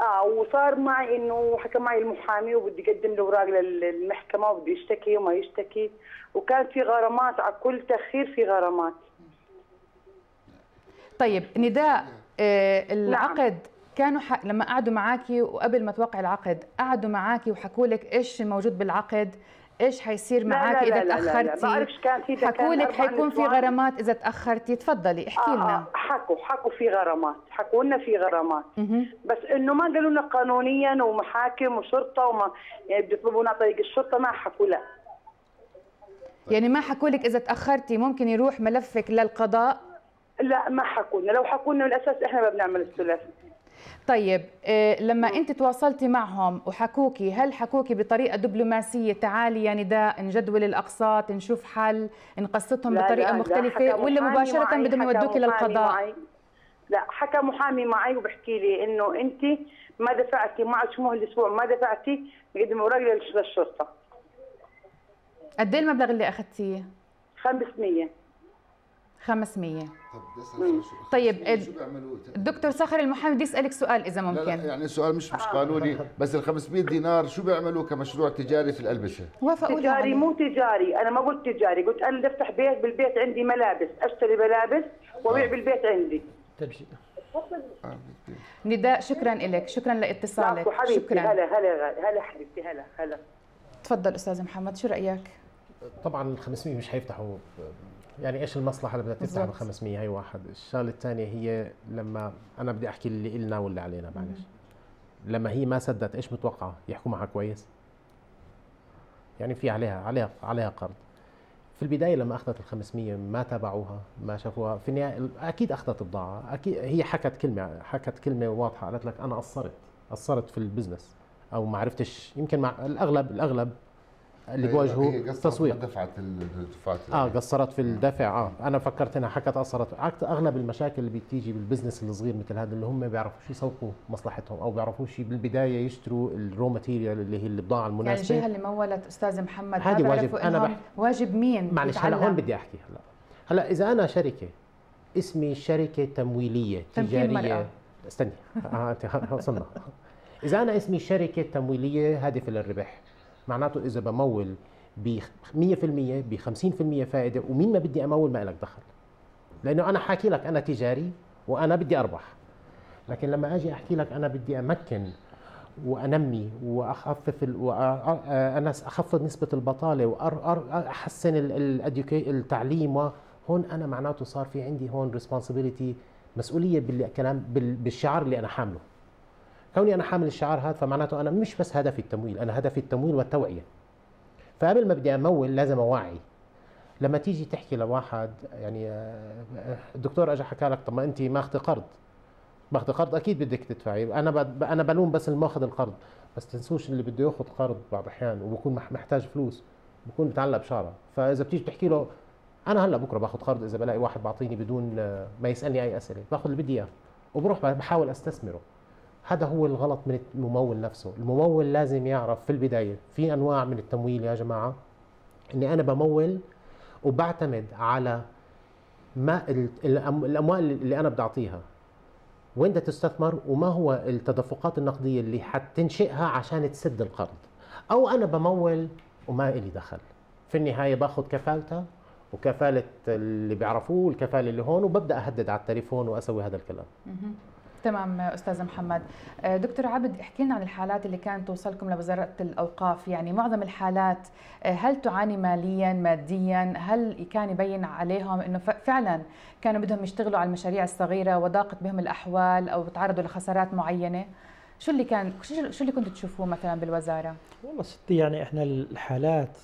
آه وصار معي إنه حكى معي المحامي وبدي أقدم الأوراق للمحكمة وبدي يشتكي وما يشتكي، وكان في غرامات، على كل تأخير في غرامات. طيب نداء، آه العقد كانوا ح... لما قعدوا معاكي وقبل ما توقع العقد قعدوا معاكي وحكوا لك ايش موجود بالعقد، ايش حيصير معاكي إذا تأخرتي؟ حكوا لك حيكون في غرامات إذا تأخرتي؟ تفضلي احكي لنا. آه حكوا حكوا في غرامات، حكوا لنا في غرامات، بس إنه ما قالوا لنا قانونيا ومحاكم وشرطة وما يعني بيطلبونا طريق الشرطة، ما حكوا لا. يعني ما حكوا لك إذا تأخرتي ممكن يروح ملفك للقضاء؟ لا ما حكوا لنا، لو حكوا لنا من الأساس إحنا ما بنعمل الثلاثي. طيب لما انت تواصلتي معهم وحكوكي، هل حكوكي بطريقه دبلوماسيه تعالي يا نداء نجدول الاقساط نشوف حل، نقسطهم بطريقه لا مختلفه، لا ولا مباشره بدهم يودوكي للقضاء؟ معي. لا حكى محامي معي وبحكي لي انه انت ما دفعتي معك شموه الاسبوع، ما دفعتي بقدم اوراق للشرطه. قد ايه المبلغ اللي اخذتيه؟ خمسمئة خمسمئة. طيب دكتور صخر، المحامي بدي اسالك سؤال اذا ممكن. لا لا يعني سؤال مش مش قانوني، بس ال خمسمئة دينار شو بيعملوا كمشروع تجاري في الالبسه؟ وافقوا تجاري مو تجاري، انا ما قلت تجاري، قلت انا بدي افتح بيت، بالبيت عندي ملابس، اشتري ملابس وابيع بالبيت عندي. تمشي. نداء شكرا لك، شكرا لاتصالك، شكرا. هلا هلا هلا حبيبتي، هلا هلا. تفضل استاذ محمد، شو رايك؟ طبعا ال خمسمئة مش حيفتحوا، يعني ايش المصلحه اللي بدها تفتح ب خمسمئة؟ هي واحد. الشغله الثانيه هي لما انا بدي احكي اللي إلنا واللي علينا، معلش لما هي ما سدت ايش متوقعه؟ يحكوا معها كويس؟ يعني في عليها عليها عليها قرض. في البدايه لما اخذت ال خمسمئة ما تابعوها، ما شافوها، في النهايه اكيد اخذت بضاعه، اكيد هي حكت كلمه حكت كلمه واضحه، قالت لك انا قصرت قصرت في البزنس، او ما عرفتش، يمكن مع الاغلب الاغلب اللي بواجهه التسويق. دفعت الدفعات اه قصرت في الدفع. اه انا فكرت انها حكت قصرت، عكس اغلب المشاكل اللي بتيجي بالبزنس الصغير مثل هذا، اللي هم ما بيعرفوش يسوقوا مصلحتهم، او ما بيعرفوش بالبدايه يشتروا الرو ماتيريال اللي هي البضاعه المناسبه. يعني الجهه اللي مولت استاذ محمد هذه واجب، انا بح... واجب مين؟ معلش هلا هون بدي احكي. هلا هلا اذا انا شركه اسمي شركة تمويلية تجارية. استني وصلنا. إذا أنا اسمي شركة تمويلية هادفة للربح، معناته إذا بمول ب مية بالمية ب خمسين بالمية فائدة، ومين ما بدي أمول ما إلك دخل، لأنه أنا حاكي لك أنا تجاري وأنا بدي أربح. لكن لما أجي أحكي لك أنا بدي أمكن وأنمي وأخفف أنا أخفض نسبة البطالة وأحسن التعليم، هون أنا معناته صار في عندي هون responsibility، مسؤولية بالكلام بالشعار اللي أنا حامله. كوني أنا حامل الشعار هذا فمعناته أنا مش بس هدفي التمويل، أنا هدفي التمويل والتوعية. فقبل ما بدي أمول لازم أوعي. لما تيجي تحكي لواحد، يعني الدكتور أجا حكى لك طب ما أنت ماخذ قرض، ماخذ قرض أكيد بدك تدفعي، أنا أنا بلوم بس اللي ماخذ القرض، بس تنسوش اللي بده ياخذ قرض بعض الأحيان وبكون محتاج فلوس، بكون متعلق بشعره، فإذا بتيجي تحكي له أنا هلا بكره باخذ قرض إذا بلاقي واحد بعطيني بدون ما يسألني أي أسئلة، باخذ اللي بدي إياه وبروح بحاول أستثمره. هذا هو الغلط من الممول نفسه. الممول لازم يعرف في البداية في أنواع من التمويل يا جماعة، إني أنا بمول وبعتمد على ما الأموال اللي أنا بدي أعطيها وين بدها تستثمر، وما هو التدفقات النقدية اللي حتنشئها عشان تسد القرض، أو أنا بمول وما إلي دخل. في النهاية باخذ كفالتها وكفالة اللي بيعرفوه والكفالة اللي هون، وببدأ أهدد على التليفون وأسوي هذا الكلام. تمام أستاذ محمد. دكتور عبد، احكي لنا عن الحالات اللي كانت توصلكم لوزارة الأوقاف، يعني معظم الحالات هل تعاني ماليا ماديا؟ هل كان يبين عليهم أنه فعلا كانوا بدهم يشتغلوا على المشاريع الصغيرة وضاقت بهم الأحوال أو تعرضوا لخسارات معينة؟ شو اللي كان شو اللي كنتوا تشوفوه مثلا بالوزارة؟ والله ستي يعني احنا الحالات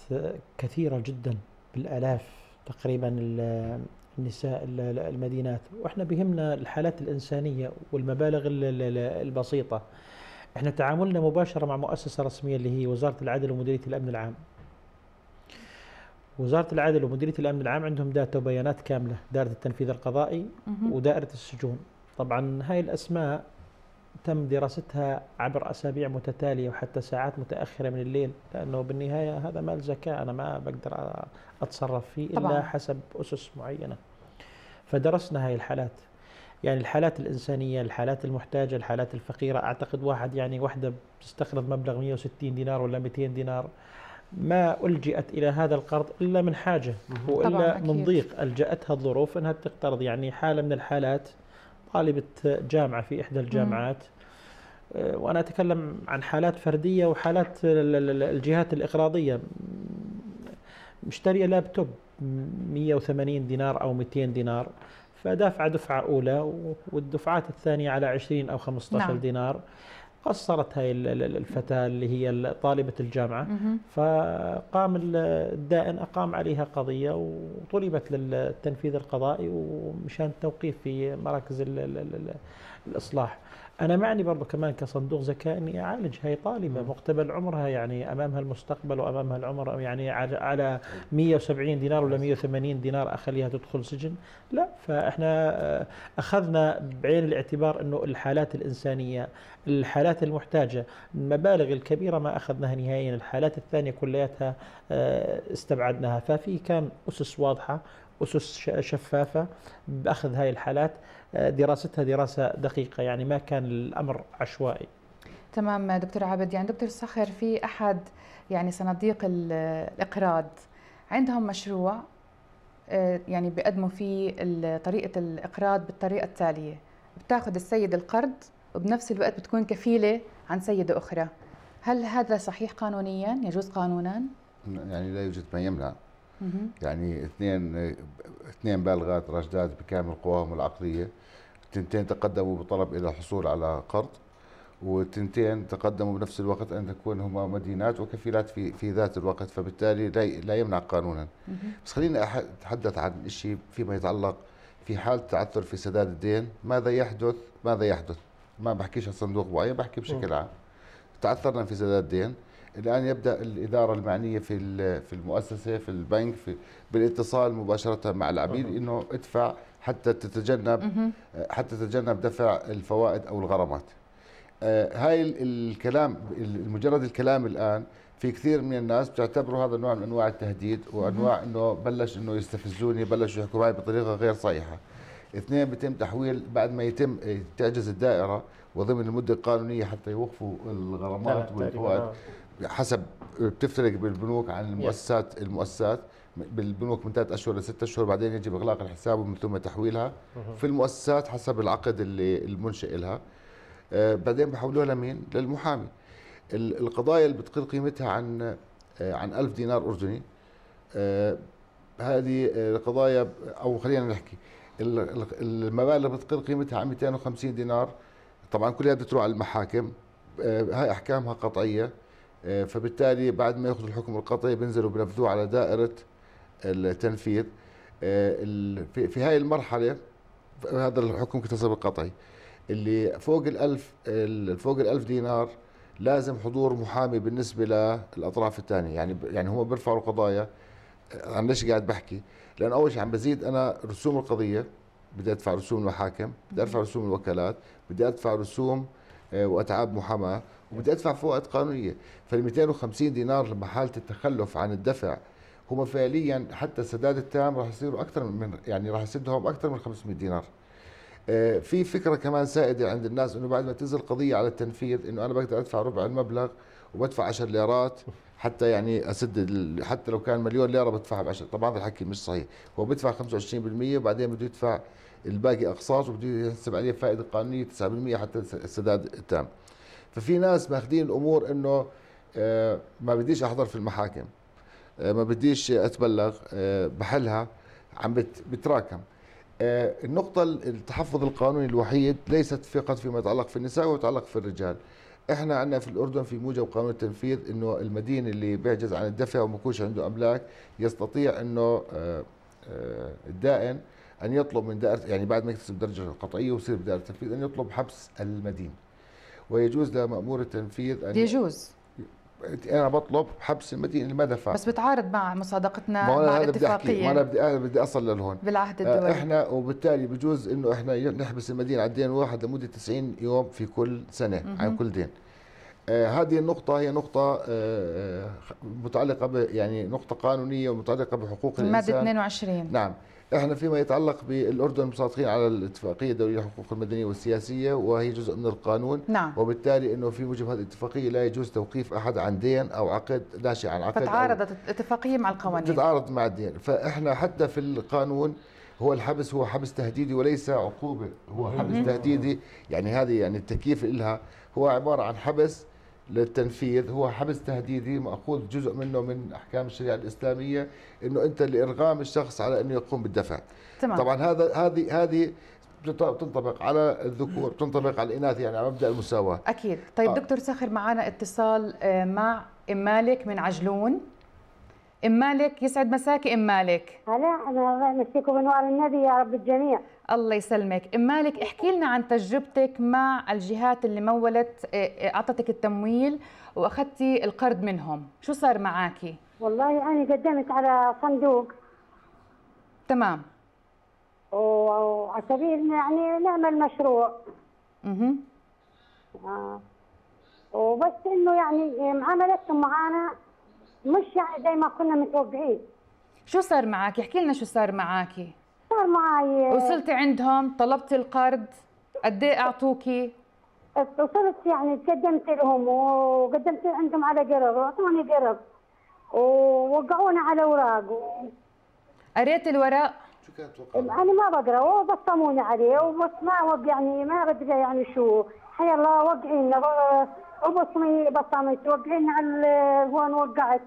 كثيرة جدا بالآلاف تقريبا، النساء المدينات، واحنا بهمنا الحالات الانسانيه والمبالغ البسيطه. احنا تعاملنا مباشره مع مؤسسه رسميه اللي هي وزاره العدل ومديريه الامن العام. وزاره العدل ومديريه الامن العام عندهم داتا وبيانات كامله، دائره التنفيذ القضائي ودائره السجون. طبعا هاي الاسماء تم دراستها عبر اسابيع متتاليه وحتى ساعات متاخره من الليل، لانه بالنهايه هذا مال زكاه انا ما بقدر اتصرف فيه طبعاً. الا حسب اسس معينه. فدرسنا هاي الحالات، يعني الحالات الانسانيه، الحالات المحتاجه، الحالات الفقيره. اعتقد واحد يعني وحده بتستخرج مبلغ مية وستين دينار ولا مئتين دينار، ما ألجئت إلى هذا القرض إلا من حاجه وإلا من ضيق ألجأتها الظروف انها بتقترض. يعني حاله من الحالات طالبة جامعة في إحدى الجامعات، وأنا أتكلم عن حالات فردية وحالات الجهات الإقراضية، مشترية لابتوب مية وثمانين دينار أو مئتين دينار، فدافعة دفعة أولى والدفعات الثانية على عشرين أو خمسة عشر نعم. دينار. قصرت هاي الفتاة اللي هي طالبة الجامعة، فقام الدائن أقام عليها قضية وطلبت للتنفيذ القضائي ومشان التوقيف في مراكز الإصلاح. أنا معني برضو كمان كصندوق زكاة إني أعالج هاي طالبة مقتبل عمرها، يعني أمامها المستقبل وأمامها العمر، يعني على مية وسبعين دينار ولا مية وثمانين دينار أخليها تدخل سجن؟ لا. فإحنا أخذنا بعين الاعتبار إنه الحالات الإنسانية، الحالات المحتاجة، المبالغ الكبيرة ما أخذناها نهائيا، الحالات الثانية كلياتها استبعدناها. ففي كان أسس واضحة، أسس شفافة بأخذ هاي الحالات، دراستها دراسة دقيقة، يعني ما كان الأمر عشوائي. تمام دكتور عبد. يعني دكتور صخر، في أحد يعني صناديق الإقراض عندهم مشروع يعني بيقدموا فيه طريقة الإقراض بالطريقة التالية، بتاخذ السيدة القرض وبنفس الوقت بتكون كفيلة عن سيدة أخرى، هل هذا صحيح قانونيا؟ يجوز قانونا؟ يعني لا يوجد ما يمنع، يعني اثنين اثنين بالغات راشدات بكامل قواهم العقليه، التنتين تقدموا بطلب الى الحصول على قرض، والتنتين تقدموا بنفس الوقت ان تكون هما مدينات وكفيلات في في ذات الوقت، فبالتالي لا يمنع قانونا. بس خليني اتحدث عن شيء فيما يتعلق في حال تعثر في سداد الدين، ماذا يحدث؟ ماذا يحدث؟ ما بحكيش عن صندوق معين، بحكي بشكل عام. تعثرنا في سداد الدين، الآن يبدأ الإدارة المعنية في في المؤسسة في البنك في بالاتصال مباشرة مع العميل إنه ادفع حتى تتجنب حتى تتجنب دفع الفوائد أو الغرامات. هاي الكلام مجرد الكلام الآن في كثير من الناس بتعتبره هذا نوع من أنواع التهديد وأنواع إنه بلش إنه يستفزوني، بلشوا يحكوا معي بطريقة غير صحيحة. اثنين بيتم تحويل بعد ما يتم تعجز الدائرة وضمن المدة القانونية حتى يوقفوا الغرامات والفوائد حسب بتفترق بالبنوك عن المؤسسات المؤسسات بالبنوك من ثلاث اشهر لست اشهر بعدين يجب اغلاق الحساب ومن ثم تحويلها في المؤسسات حسب العقد اللي المنشئ لها بعدين بحولوها لمين؟ للمحامي. القضايا اللي بتقل قيمتها عن عن ألف دينار أردني هذه القضايا أو خلينا نحكي المبالغ بتقل قيمتها عن مئتين وخمسين دينار طبعا كلها بدها تروح على المحاكم هاي أحكامها قطعية فبالتالي بعد ما يأخذوا الحكم القطعي بينزلوا بنفذوه على دائرة التنفيذ في هاي المرحلة هذا الحكم اكتسب القطعي اللي فوق الألف فوق الألف دينار لازم حضور محامي بالنسبة للأطراف الثانية يعني يعني هم بيرفعوا القضايا عن ليش قاعد بحكي؟ لأن أول شيء عم بزيد أنا رسوم القضية بدي أدفع رسوم المحاكم بدي أدفع رسوم الوكالات بدي أدفع رسوم وأتعاب محاماة وبدي أدفع فوائد قانونية فال مئتين وخمسين دينار لما حالة التخلف عن الدفع هم فعليا حتى السداد التام راح يصيروا أكثر من يعني راح يسدهم أكثر من خمسمئة دينار في فكرة كمان سائدة عند الناس انه بعد ما تنزل قضية على التنفيذ انه انا بقدر ادفع ربع المبلغ وبدفع عشر ليرات حتى يعني اسدد حتى لو كان مليون ليرة بدفعها ب عشرة طبعا هذا الحكي مش صحيح هو بدفع خمسة وعشرين بالمئة وبعدين بده يدفع الباقي اقساط وبده يحسب عليه فائدة قانونية تسعة بالمئة حتى السداد التام ففي ناس ماخذين الامور انه ما بديش احضر في المحاكم ما بديش اتبلغ بحلها عم بتراكم النقطة التحفظ القانوني الوحيد ليست فقط فيما يتعلق في النساء ويتعلق في الرجال. احنا عندنا في الأردن في موجب قانون التنفيذ انه المدين اللي بيعجز عن الدفع وما يكونش عنده املاك يستطيع انه الدائن ان يطلب من دائرة يعني بعد ما يكتسب درجة القطعية ويصير بدائرة التنفيذ ان يطلب حبس المدين. ويجوز لمأمور التنفيذ ان يجوز انا بطلب حبس المدين اللي ما دفع بس بتعارض مع مصادقتنا مع الاتفاقيه ما انا بدي انا بدي اصل لهون بالعهد الدولي احنا وبالتالي بجوز انه احنا نحبس المدين على الدين واحد لمده تسعين يوم في كل سنه م -م. عن كل دين آه هذه النقطه هي نقطه آه متعلقه يعني نقطه قانونيه ومتعلقه بحقوق الانسان الماده اثنين وعشرين نعم احنا فيما يتعلق بالاردن مصادقين على الاتفاقيه الدوليه للحقوق المدنيه والسياسيه وهي جزء من القانون نعم. وبالتالي انه في موجب هذه الاتفاقيه لا يجوز توقيف احد عن دين او عقد ناشئ عن عقد فتعارضت الاتفاقيه مع القوانين تتعارض مع الدين فاحنا حتى في القانون هو الحبس هو حبس تهديدي وليس عقوبه هو حبس تهديدي يعني هذه يعني التكييف لها هو عباره عن حبس للتنفيذ هو حبس تهديدي مأخوذ جزء منه من أحكام الشريعة الإسلامية إنه أنت لإرغام الشخص على إنه يقوم بالدفع. تمام. طبعا هذا هذه هذه بتنطبق على الذكور بتنطبق على الإناث يعني على مبدأ المساواة. أكيد. طيب آه. دكتور صخر معنا اتصال مع أم مالك من عجلون. أم مالك يسعد مساكي أم مالك. هلا الله يمسيكم بنور النبي يا رب الجميع. الله يسلمك، أم مالك احكي لنا عن تجربتك مع الجهات اللي مولت اعطتك التمويل واخذتي القرض منهم، شو صار معاكي؟ والله أنا قدمت على صندوق تمام وعلى سبيل يعني نعمل مشروع اها آه. وبس إنه يعني معاملتهم معانا مش زي ما كنا متوقعين شو صار معاكي؟ احكي لنا شو صار معاكي؟ صار معي وصلتي عندهم طلبتي القرض قد ايه اعطوكي؟ وصلت يعني تقدمت لهم وقدمت عندهم على قرض واعطوني قرض ووقعونا على اوراق قريت الورق؟ شو كانت وقعت؟ انا ما بقرا وبطموني عليه وبس ما وقع يعني ما بدي يعني شو حي الله وقعينا وبصمي بصمت وقعينا على هون وقعت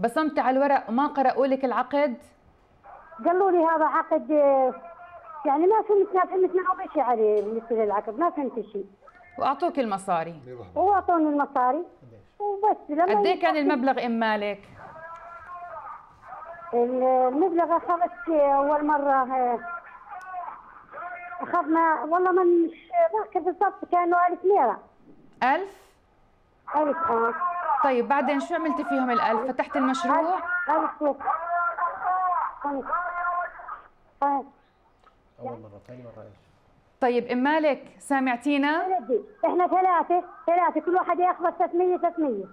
بصمتي على الورق وما قرأوا لك العقد؟ قالوا لي هذا عقد يعني ما فهمت ما فهمت معه شيء عليه بالنسبه للعقد ما فهمت شيء واعطوك المصاري واعطوني المصاري وبس لما قد ايه كان المبلغ ام مالك؟ المبلغ اخذت اول مره اخذنا والله ما مش بحكي بالضبط كانوا ألف ليره ألف؟ ألف اه طيب بعدين شو عملتي فيهم الألف؟ فتحت المشروع؟ ألف ليره أول مرة ثاني مرة ايش؟ طيب أم مالك سامعتينا؟ احنا ثلاثة ثلاثة كل واحد ياخذ ثلاثمئة ثلاثمئة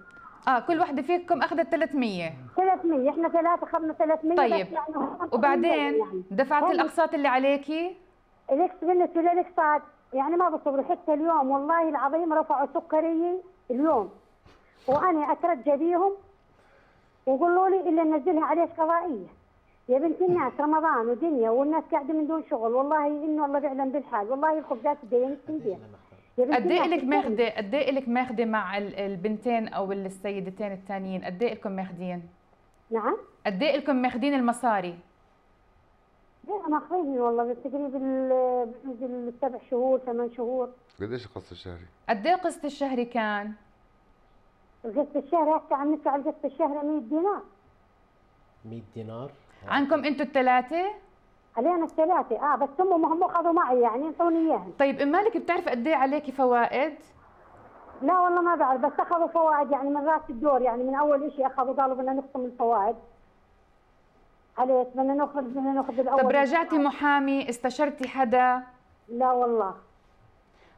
اه كل واحدة فيكم أخذت ثلاثمئة ثلاثمئة احنا ثلاثة أخذنا ثلاثمئة طيب وبعدين دفعتي الأقساط اللي عليكي؟ الاكس بالنسبه لك صعد، يعني ما بصبر حتى اليوم والله العظيم. رفعوا سكري اليوم وانا اترجى بيهم وقولوا لي الا ننزلها عليك قضائيه. يا بنت الناس رمضان ودنيا والناس قاعده من دون شغل، والله انه الله بيعلم بالحال، والله الخبزات بدينت تنبيع. قد ايه الك ماخذه قد ايه الك ماخذه مع البنتين او السيدتين الثانيين؟ قد ايه لكم ماخذين؟ نعم قد ايه لكم ماخذين المصاري؟ لا ماخذين والله تقريبا بال سبع شهور ثمان شهور. قد ايش القسط الشهري؟ قد ايه القسط الشهري كان؟ القسط الشهري هسه عم ندفع القسط الشهري مية دينار. مية دينار؟ عنكم انتم الثلاثه؟ علينا الثلاثه اه بس هم هم اخذوا معي يعني انطوني اياهم. طيب امالك بتعرف قد ايه عليكي فوائد؟ لا والله ما بعرف بس اخذوا فوائد يعني من راس الدور، يعني من اول شيء اخذوا قالوا بدنا نخصم الفوائد عليك، بدنا ناخذ بدنا ناخذ الاول. طب راجعتي محامي؟ استشرتي حدا؟ لا والله.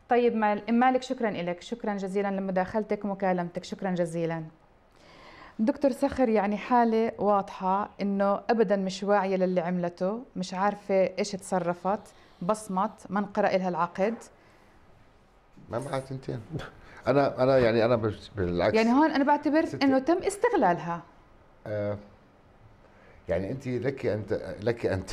طيب امالك شكرا لك، شكرا جزيلا لمداخلتك ومكالمتك، شكرا جزيلا. دكتور صخر، يعني حالة واضحة إنه أبداً مش واعية للي عملته، مش عارفة إيش تصرفت، بصمت، ما انقرأ لها العقد. ما معها تنتين. أنا أنا يعني أنا بالعكس، يعني هون أنا بعتبر إنه تم استغلالها. آه يعني أنت لك أنت لك أنت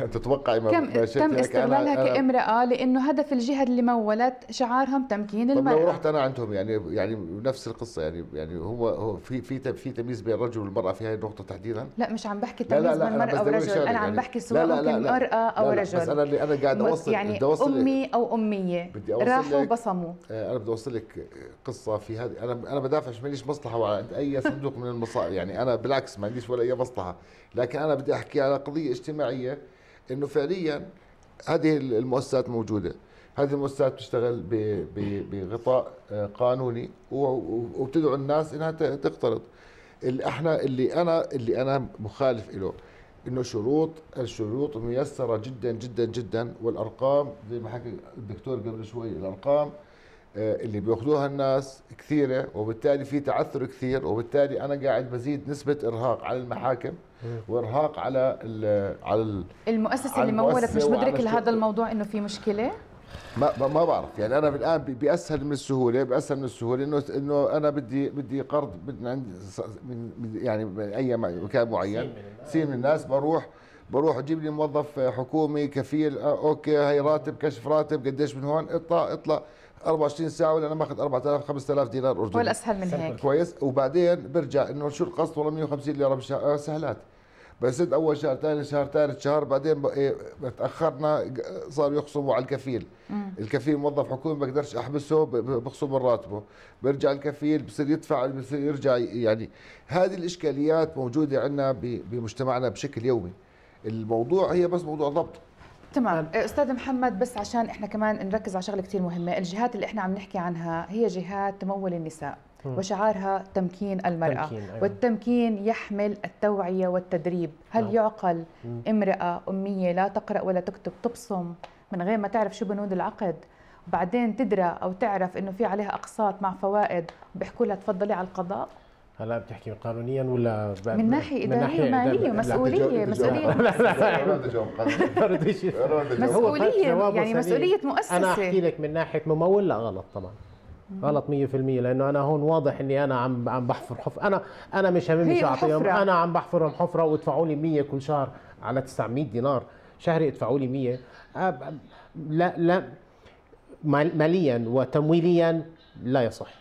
أن تتوقعي ما شفتي. تم استغلالها كامرأة لأنه هدف الجهة اللي مولت شعارهم تمكين المرأة. طب لو رحت أنا عندهم يعني يعني نفس القصة، يعني يعني هو هو في في في تمييز بين الرجل والمرأة في هذه النقطة تحديداً؟ لا مش عم بحكي تمييز بين المرأة أو رجل، أنا عم بحكي سواء امرأة أو رجل. بس أنا اللي أنا قاعد أوصل، يعني أمي أو أمية راحوا وبصموا. أنا بدي أوصل لك قصة في هذه، أنا أنا بدافع مش ماليش مصلحة على أي صندوق من المصاري، يعني أنا بالعكس ما عنديش ولا أي مصلحة، لكن أنا بدي أحكي على قضية اجتماعية إنه فعليا هذه المؤسسات موجودة، هذه المؤسسات بتشتغل بغطاء قانوني وبتدعو الناس إنها تقترض. اللي إحنا اللي أنا اللي أنا مخالف له إنه شروط الشروط ميسرة جدا جدا جدا، والأرقام زي ما حكى الدكتور قبل شوي، الأرقام اللي بياخذوها الناس كثيره، وبالتالي في تعثر كثير، وبالتالي انا قاعد بزيد نسبه ارهاق على المحاكم وارهاق على ال على ال المؤسسه على اللي مولت. مش مدرك لهذا الموضوع انه في مشكله؟ ما ما بعرف، يعني انا الان باسهل من السهوله باسهل من السهوله انه انه انا بدي بدي قرض من عندي يعني من اي مكان معين، سين من الناس بروح بروح اجيب لي موظف حكومي كفيل، اوكي هي راتب كشف راتب قديش من هون، اطلع اطلع أربعة وعشرين ساعة ولا انا ماخذ أربعة آلاف خمسة آلاف دينار اردني، ولا اسهل من هيك كويس. وبعدين برجع انه شو القسط والله مية وخمسين ليرة بالشهر، سهلات بس اول شهر ثاني شهر ثالث شهر، بعدين تاخرنا صاروا يخصموا على الكفيل. مم. الكفيل موظف حكومي ما بقدرش احبسه، بخصم من راتبه، برجع الكفيل بصير يدفع بصير يرجع. يعني هذه الاشكاليات موجوده عندنا بمجتمعنا بشكل يومي. الموضوع هي بس موضوع ضبط. تمام استاذ محمد، بس عشان احنا كمان نركز على شغله كثير مهمه، الجهات اللي احنا عم نحكي عنها هي جهات تمول النساء وشعارها تمكين المراه، تمكين أيوة. والتمكين يحمل التوعيه والتدريب. هل أوه. يعقل مم. امراه اميه لا تقرا ولا تكتب تبصم من غير ما تعرف شو بنود العقد، وبعدين تدرى او تعرف انه في عليها اقساط مع فوائد وبيحكوا لها تفضلي على القضاء؟ هلا بتحكي قانونيا ولا من ناحيه اداريه وماليه ومسؤوليه؟ مسؤوليه لا لا مسؤوليه يعني مسؤوليه مؤسسه. انا احكي لك من ناحيه ممول لا غلط طبعا، غلط مية بالمية، لانه انا هون واضح اني انا عم عم بحفر حفره. انا انا مش هممني اعطيهم، انا عم بحفرهم حفره وادفعوا لي مية كل شهر على تسعمية دينار شهري، ادفعوا لي مية. لا لا ماليا وتمويليا لا يصح.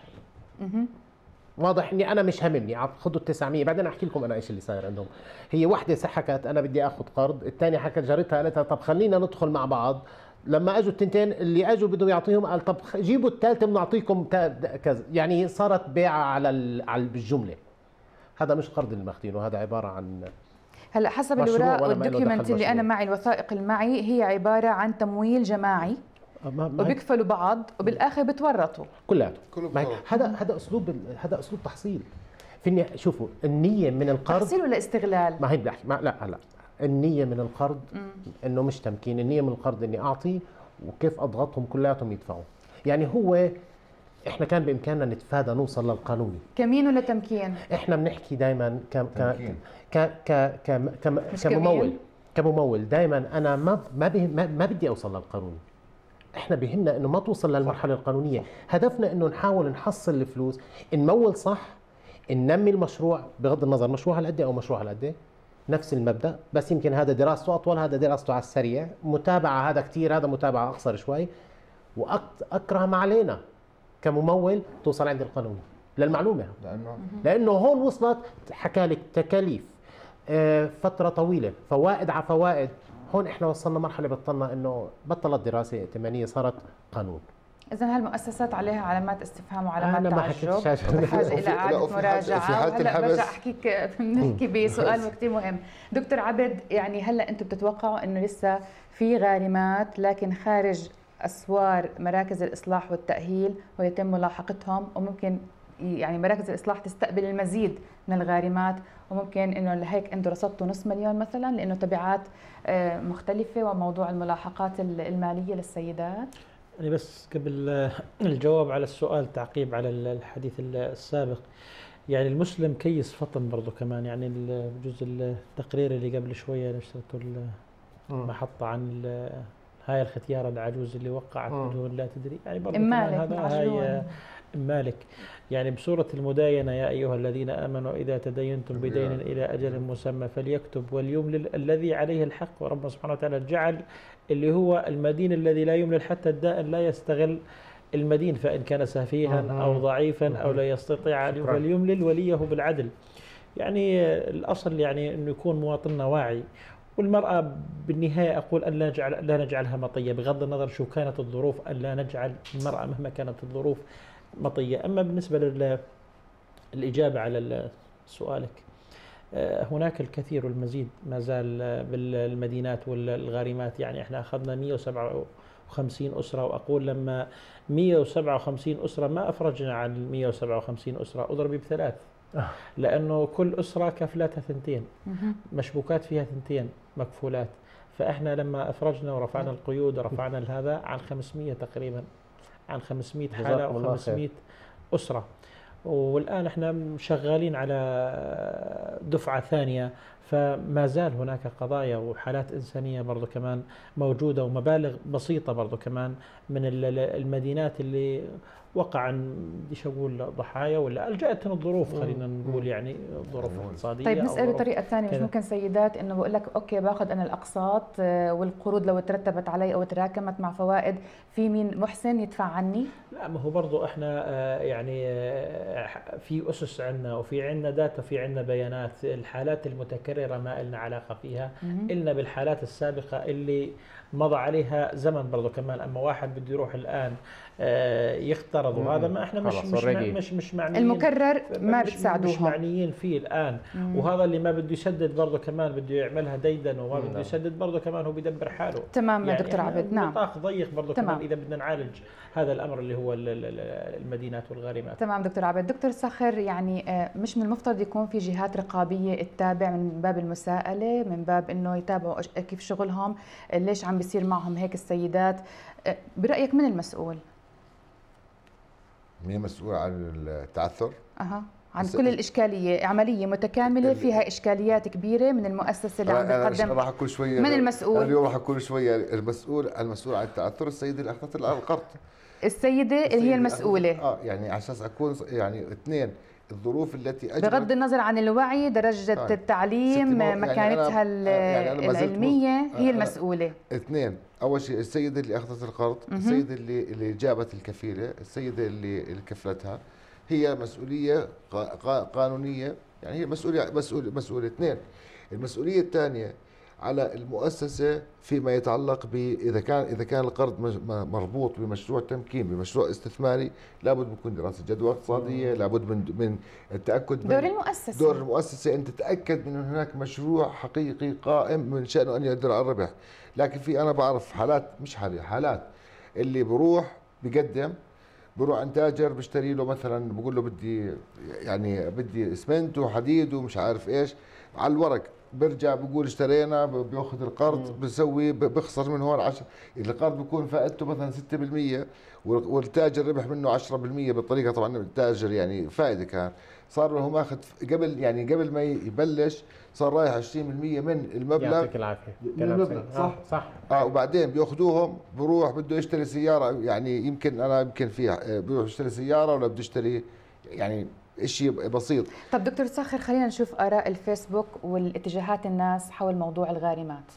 واضح اني انا مش هممني، عم خذوا تسعمية. بعدين احكي لكم انا ايش اللي صاير عندهم. هي وحده حكت انا بدي اخذ قرض، الثانيه حكت جارتها قالت لها طب خلينا ندخل مع بعض. لما اجوا التنتين اللي اجوا بدهم يعطيهم قال طب جيبوا الثالثه بنعطيكم كذا، يعني صارت بيعه على على بالجمله. هذا مش قرض اللي ماخذينه، هذا عباره عن هلا حسب الاوراق والدوكيومنت اللي انا معي، الوثائق اللي معي هي عباره عن تمويل جماعي وبيكفلوا بعض وبالاخر بتورطوا كلياتهم. هذا هذا اسلوب هذا اسلوب تحصيل. في شوفوا النيه من القرض تحصيل ولا استغلال؟ ما هي بدي احكي، لا هلا النيه من القرض انه مش تمكين، النيه من القرض اني اعطي وكيف اضغطهم كلياتهم يدفعوا. يعني هو احنا كان بامكاننا نتفادى نوصل للقانوني. كمين ولا تمكين؟ احنا بنحكي دائما ك ك ك ك كممول كممول دائما انا ما ما ما بدي اوصل للقانون. احنا بيهمنا انه ما توصل للمرحله القانونيه، هدفنا انه نحاول نحصل الفلوس، نمول صح، ننمي المشروع بغض النظر مشروع هالقد او مشروع هالقد، نفس المبدا، بس يمكن هذا دراسته اطول، هذا دراسته على السريع، متابعه هذا كثير، هذا متابعه اقصر شوي، واكره ما علينا كممول توصل عند القانون للمعلومه، لانه لانه هون وصلت حكى لك تكاليف فتره طويله، فوائد على فوائد. هون احنا وصلنا مرحله بطلنا انه بطلت دراسه ائتمانيه، صارت قانون. اذا هالمؤسسات عليها علامات استفهام وعلامات تعجب، بحاجه الى اعاده مراجعه. هلا برجع احكيك، بنحكي بسؤال كثير مهم دكتور عبد. يعني هلا انتم بتتوقعوا انه لسه في غارمات لكن خارج اسوار مراكز الاصلاح والتاهيل ويتم ملاحقتهم، وممكن يعني مراكز الاصلاح تستقبل المزيد من الغارمات، وممكن انه لهيك انتم رصدتوا نص مليون مثلا لانه تبعات مختلفه وموضوع الملاحقات الماليه للسيدات. يعني بس قبل الجواب على السؤال تعقيب على الحديث السابق، يعني المسلم كيس فطن برضه كمان، يعني بجوز التقرير اللي قبل شويه نشرته المحطه عن هاي الختياره العجوز اللي وقعت بدون لا تدري، يعني برضه هذا هاي مالك، يعني بسورة المداينة يا أيها الذين آمنوا إذا تدينتم بدين إلى أجل مسمى فليكتب وليملل الذي عليه الحق. وربنا سبحانه وتعالى جعل اللي هو المدين الذي لا يملل حتى الدائن لا يستغل المدين، فإن كان سفيها أو ضعيفا أو لا يستطيع أن فليملل وليه بالعدل. يعني الأصل يعني أنه يكون مواطننا واعي، والمرأة بالنهاية أقول أن لا نجعل لا نجعلها مطية بغض النظر شو كانت الظروف، أن لا نجعل المرأة مهما كانت الظروف مطية. أما بالنسبة للإجابة على سؤالك، هناك الكثير والمزيد ما زال بالمدينات والغارمات. يعني احنا أخذنا مئة وسبعة وخمسين أسرة، وأقول لما مئة وسبعة وخمسين أسرة ما أفرجنا عن مئة وسبعة وخمسين أسرة، أضربي بثلاث، لأنه كل أسرة كفلاتها ثنتين، مشبوكات فيها ثنتين مكفولات، فإحنا لما أفرجنا ورفعنا القيود ورفعنا هذا عن خمسمئة تقريبا، عن خمسمئة حالة أو خمسمئة أسرة. والآن احنا شغالين على دفعة ثانية، فما زال هناك قضايا وحالات إنسانية برضو كمان موجودة، ومبالغ بسيطة برضو كمان من المدينات اللي وقع عن بديش أقول ضحايا ولا ألجأتهم الظروف، خلينا نقول يعني ظروف اقتصادية. طيب نسأل بطريقة ثانية، مش ممكن سيدات إنه بقول لك أوكي باخذ أنا الأقساط والقروض لو ترتبت علي أو تراكمت مع فوائد، في مين محسن يدفع عني؟ لا، ما هو برضه إحنا يعني في أسس عندنا، وفي عندنا داتا، في عندنا بيانات. الحالات المتكررة ما إلنا علاقة فيها، إلنا بالحالات السابقة اللي مضى عليها زمن برضه كمان. أما واحد بده يروح الآن يخترض، وهذا ما احنا مش مش, مش مش معنيين، المكرر ما بتساعدوهم، مش معنيين فيه الآن. مم. وهذا اللي ما بده يسدد برضه كمان بده يعملها ديدن، وما بده يسدد برضه كمان هو بيدبر حاله. تمام يعني دكتور عبد، نعم نطاق ضيق برضه كمان إذا بدنا نعالج هذا الأمر اللي هو المدينات والغارمات. تمام دكتور عبد. دكتور صخر، يعني مش من المفترض يكون في جهات رقابية تتابع من باب المساءلة، من باب إنه يتابعوا كيف شغلهم، ليش عم بيصير معهم هيك السيدات؟ برأيك من المسؤول؟ مين مسؤول عن التعثر؟ اها عن كل الاشكاليه، عمليه متكامله فيها اشكاليات كبيره من المؤسسه اللي عم بتقدم. راح اكون شويه من المسؤول، اليوم راح اكون شويه المسؤول المسؤول عن التعثر السيده اللي اخذت القرض، السيده اللي هي المسؤوله. اه يعني على اساس اكون يعني اثنين، الظروف التي أجبرت بغض النظر عن الوعي، درجه يعني التعليم، يعني مكانتها أنا يعني أنا العلميه، هي المسؤوله. اثنين، اول شيء السيده اللي اخذت القرض، السيده اللي اللي جابت الكفيله، السيده اللي, اللي كفلتها، هي مسؤوليه قانونيه، يعني هي مسؤوليه مسؤول مسؤوليه. اثنين، المسؤوليه الثانيه على المؤسسه فيما يتعلق ب اذا كان اذا كان القرض مربوط بمشروع تمكين، بمشروع استثماري، لابد بكون دراسه جدوى اقتصاديه، لابد من من التاكد من دور المؤسسه دور المؤسسه ان تتاكد من ان هناك مشروع حقيقي قائم من شانه ان يدر على الربح. لكن في انا بعرف حالات، مش حالي، حالات اللي بروح بقدم، بروح عند تاجر بشتري له مثلا، بقول له بدي يعني بدي اسمنت وحديد ومش عارف ايش على الورق، برجع بقول اشترينا، بياخذ القرض بسوي بخسر من هون عشرة. القرض بيكون فائدته مثلا ستة بالمية والتاجر ربح منه عشرة بالمية بالطريقه. طبعا التاجر يعني فائده كان صار لهم اخذ قبل يعني قبل ما يبلش صار رايح عشرين بالمية من المبلغ. يعطيك العافيه كلام صح صح. اه وبعدين بياخذوهم بروح بده يشتري سياره، يعني يمكن انا يمكن فيها بروح يشتري سياره ولا بده يشتري يعني شيء بسيط. طب دكتور صخر، خلينا نشوف آراء الفيسبوك والاتجاهات الناس حول موضوع الغارمات.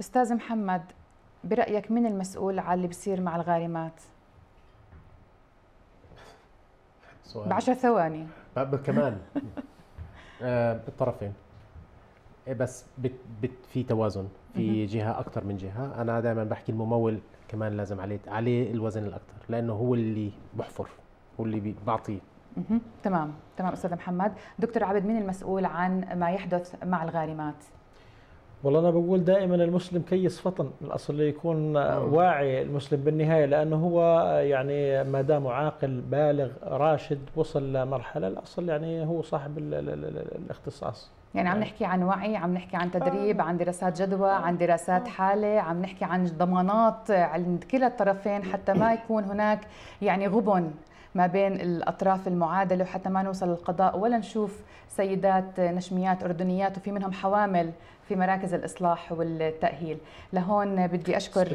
أستاذ محمد، برأيك مين المسؤول على اللي بصير مع الغارمات؟ بعشر ثواني كمان. آه الطرفين، بس بت بت في توازن في جهة أكثر من جهة. أنا دائما بحكي الممول كمان لازم عليه عليه الوزن الأكثر، لأنه هو اللي بحفر، هو اللي بعطيه. تمام تمام أستاذ محمد. دكتور عبد، مين المسؤول عن ما يحدث مع الغارمات؟ والله أنا بقول دائما المسلم كيس فطن، الأصل يكون واعي المسلم بالنهاية، لأنه هو يعني ما دام عاقل بالغ راشد وصل لمرحلة، الأصل يعني هو صاحب الاختصاص. يعني عم نحكي عن وعي، عم نحكي عن تدريب، عن دراسات جدوى، عن دراسات حالة، عم نحكي عن ضمانات عند كلا الطرفين حتى ما يكون هناك يعني غبن ما بين الأطراف المعادلة، وحتى ما نوصل للقضاء ولا نشوف سيدات نشميات أردنيات وفي منهم حوامل في مراكز الإصلاح والتأهيل. لهون بدي أشكر،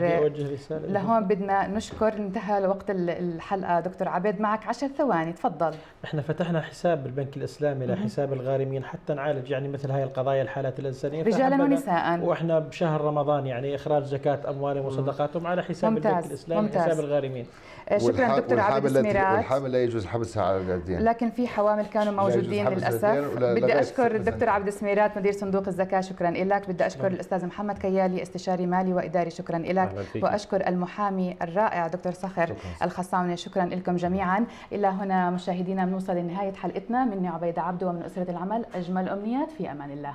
لهون بدنا نشكر. انتهى وقت الحلقة. دكتور عبيد، معك عشر ثواني، تفضل. احنا فتحنا حساب بالبنك الإسلامي لحساب الغارمين حتى نعالج يعني مثل هاي القضايا، الحالات الإنسانية، رجالا ونساء، وإحنا بشهر رمضان يعني إخراج زكاة أموالهم وصدقاتهم على حساب ممتاز. البنك الإسلامي ممتاز. حساب الغارمين. شكرا دكتور عبد السميرات. والحامل لا يجوز حبسها على اليدين، لكن في حوامل كانوا موجودين للأسف. بدي أشكر الدكتور عبد السميرات مدير صندوق الزكاة، شكرا لك. بدي أشكر الأستاذ محمد كيالي استشاري مالي وإداري، شكرا لك. وأشكر المحامي الرائع دكتور صخر الخصاونة، شكرا لكم جميعا. إلى هنا مشاهدينا بنوصل لنهاية حلقتنا. مني عبيدة عبده ومن أسرة العمل أجمل أمنيات، في أمان الله.